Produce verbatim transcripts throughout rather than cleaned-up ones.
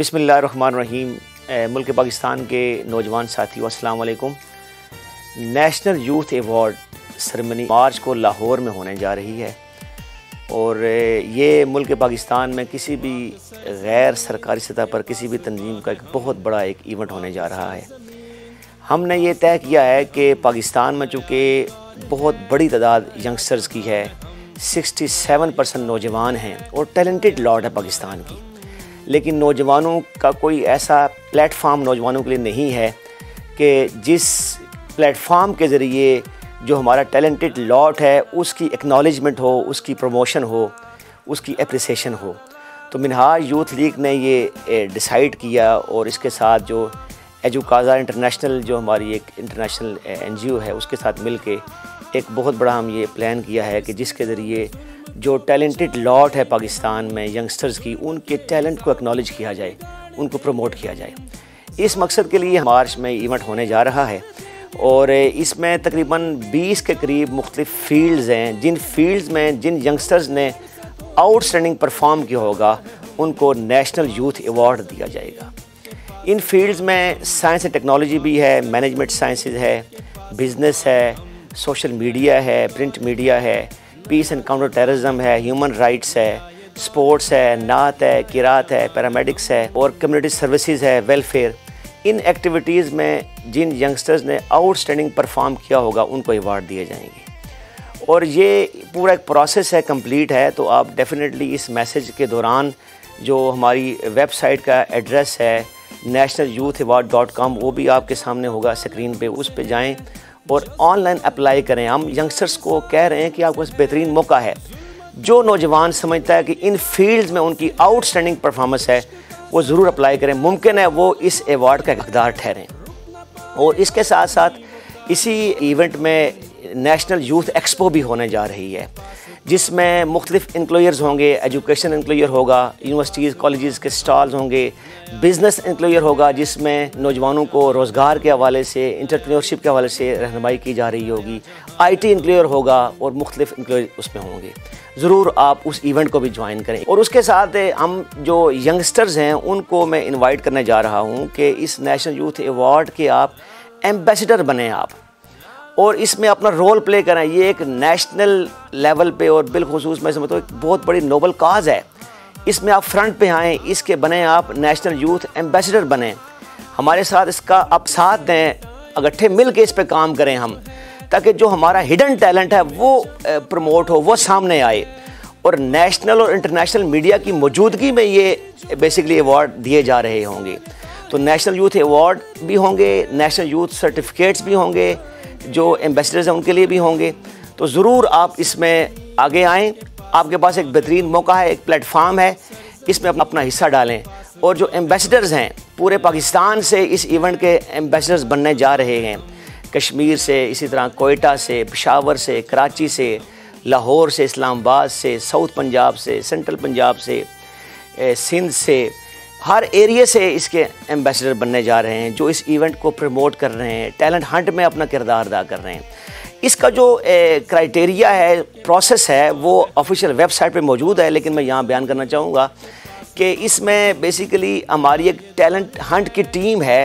बिस्मिल्लाहिर्रहमानिर्रहीम। मुल्क पाकिस्तान के नौजवान साथियों, अस्सलाम वालेकुम। National youth award ceremony March को लाहौर में होने जा रही है और ये मुल्क पाकिस्तान में किसी भी गैर सरकारी सतह पर किसी भी तंजीम का एक बहुत बड़ा एक इवेंट होने जा रहा है। हमने ये तय किया है कि पाकिस्तान में चूँकि बहुत बड़ी तादाद यंगस्टर्स की है, सिक्सटी सेवन परसेंट नौजवान हैं और टैलेंटेड लॉट है पाकिस्तान की, लेकिन नौजवानों का कोई ऐसा प्लेटफार्म नौजवानों के लिए नहीं है कि जिस प्लेटफार्म के ज़रिए जो हमारा टैलेंटेड लॉट है उसकी एक्नॉलेजमेंट हो, उसकी प्रमोशन हो, उसकी एप्रिसिएशन हो। तो मिनहाज यूथ लीग ने ये डिसाइड किया और इसके साथ जो एजुकासा इंटरनेशनल जो हमारी एक इंटरनेशनल एनजीओ है उसके साथ मिलके एक बहुत बड़ा हम ये प्लान किया है कि जिसके ज़रिए जो टैलेंटेड लॉट है पाकिस्तान में यंगस्टर्स की, उनके टैलेंट को एक्नॉलेज किया जाए, उनको प्रमोट किया जाए। इस मकसद के लिए मार्च में इवेंट होने जा रहा है और इसमें तकरीबन बीस के करीब मुख्तलिफ फील्ड्स हैं, जिन फील्ड्स में जिन यंगस्टर्स ने आउटस्टैंडिंग परफॉर्म किया होगा उनको नेशनल यूथ एवॉर्ड दिया जाएगा। इन फील्ड्स में साइंस एंड टेक्नोलॉजी भी है, मैनेजमेंट साइंसेज है, बिजनेस है, सोशल मीडिया है, प्रिंट मीडिया है, पीस एंड काउंटर टेररिज्म है, ह्यूमन राइट्स है, स्पोर्ट्स है, नात है, किरात है, पैरामेडिक्स है और कम्युनिटी सर्विसेज है, वेलफेयर। इन एक्टिविटीज़ में जिन यंगस्टर्स ने आउटस्टैंडिंग परफॉर्म किया होगा उनको अवार्ड दिए जाएंगे और ये पूरा एक प्रोसेस है, कंप्लीट है। तो आप डेफिनेटली इस मैसेज के दौरान जो हमारी वेबसाइट का एड्रेस है national youth award dot com, वो भी आपके सामने होगा स्क्रीन पे, उस पे जाएं और ऑनलाइन अप्लाई करें। हम यंगस्टर्स को कह रहे हैं कि आपको इस बेहतरीन मौका है। जो नौजवान समझता है कि इन फील्ड्स में उनकी आउटस्टैंडिंग परफॉर्मेंस है वो ज़रूर अप्लाई करें, मुमकिन है वो इस एवॉर्ड का हकदार ठहरें। और इसके साथ साथ इसी इवेंट में नेशनल यूथ एक्सपो भी होने जा रही है, जिसमें मुख्तलिफ इंक्लोयर्स होंगे। एजुकेशन इंक्लोयर होगा, यूनिवर्सिटीज़ कॉलेजेस के स्टॉल्स होंगे, बिज़नेस इंक्लोयर होगा जिसमें नौजवानों को रोज़गार के हवाले से, इंटरप्रेन्योरशिप के हवाले से रहनुमाई की जा रही होगी। आईटी इंक्लोयर होगा और मुख्तलिफ इंक्लोयर उसमें होंगे। ज़रूर आप उस इवेंट को भी ज्वाइन करें। और उसके साथ हम जो यंगस्टर्स हैं उनको मैं इन्वाइट करने जा रहा हूँ कि इस नेशनल यूथ एवॉर्ड के आप एम्बेसडर बने आप और इसमें अपना रोल प्ले करें। ये एक नेशनल लेवल पे और बिलखुसूस मैं समझता हूँ एक बहुत बड़ी नोबल काज है, इसमें आप फ्रंट पे आएँ, इसके बने आप नेशनल यूथ एम्बेसडर बने। हमारे साथ इसका आप साथ दें, इकट्ठे मिल के इस पे काम करें हम, ताकि जो हमारा हिडन टैलेंट है वो प्रमोट हो, वो सामने आए। और नेशनल और इंटरनेशनल मीडिया की मौजूदगी में ये बेसिकली अवार्ड दिए जा रहे होंगे। तो नेशनल यूथ अवार्ड भी होंगे, नेशनल यूथ सर्टिफिकेट्स भी होंगे, जो एम्बेसडर्स हैं उनके लिए भी होंगे। तो ज़रूर आप इसमें आगे आएँ, आपके पास एक बेहतरीन मौका है, एक प्लेटफार्म है, इसमें अपना अपना हिस्सा डालें। और जो एम्बेसडर्स हैं पूरे पाकिस्तान से इस इवेंट के एम्बेसडर्स बनने जा रहे हैं, कश्मीर से, इसी तरह कोयटा से, पेशावर से, कराची से, लाहौर से, इस्लामाबाद से, साउथ पंजाब से, सेंट्रल पंजाब से, सिंध से, हर एरिया से इसके एम्बेसडर बनने जा रहे हैं, जो इस इवेंट को प्रमोट कर रहे हैं, टैलेंट हंट में अपना किरदार अदा कर रहे हैं। इसका जो क्राइटेरिया है, प्रोसेस है, वो ऑफिशियल वेबसाइट पे मौजूद है, लेकिन मैं यहाँ बयान करना चाहूँगा कि इसमें बेसिकली हमारी एक टैलेंट हंट की टीम है,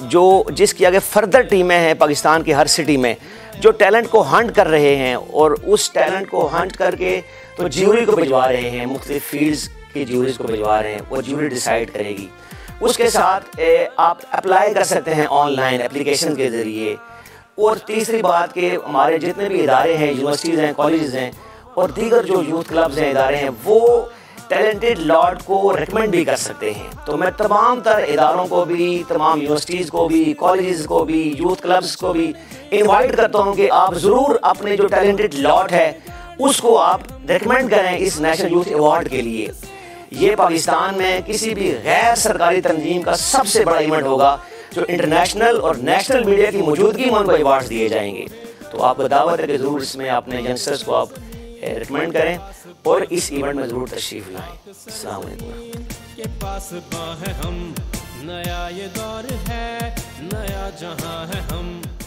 जो जिसकी आगे फर्दर टीमें हैं पाकिस्तान की हर सिटी में, जो टैलेंट को हंट कर रहे हैं और उस टैलेंट को हंट करके तो ज्यूरी को भिजवा रहे हैं, मुख्तलिफ फील्ड्स की ज्यूरीज को भिजवा रहे हैं, वो ज्यूरी डिसाइड करेगी। उसके साथ ए, आप अप्लाई कर सकते हैं ऑनलाइन एप्लीकेशन के ज़रिए। और तीसरी बात कि हमारे जितने भी इदारे हैं, यूनिवर्सिटीज़ हैं, कॉलेजेस हैं और दीगर जो यूथ क्लब्स हैं, इदारे हैं, वो टैलेंटेड लॉट को रिकमेंड भी कर सकते हैं। तो मैं तमाम तर इदारों को भी, तमाम यूनिवर्सिटीज़ को भी, कॉलेजेस को भी, यूथ क्लब्स को भी इन्वाइट करता हूँ कि आप ज़रूर अपने जो टैलेंटेड लॉट है उसको आप रिकमेंड करें इस नेशनल यूथ अवार्ड के लिए। ये पाकिस्तान में किसी भी गैर सरकारी तंजीम का सबसे बड़ा इवेंट होगा, जो इंटरनेशनल और नेशनल मीडिया की मौजूदगी में उनको अवार्ड दिए जाएंगे। तो आपको दावत है कि ज़रूर इसमें अपने यंगस्टर्स को आप रिकमेंड करें और इस इवेंट में ज़रूर तशरीफ़ लाएँ। अस्सलाम वालेकुम। नया ये दौर है, नया जहाँ है हम।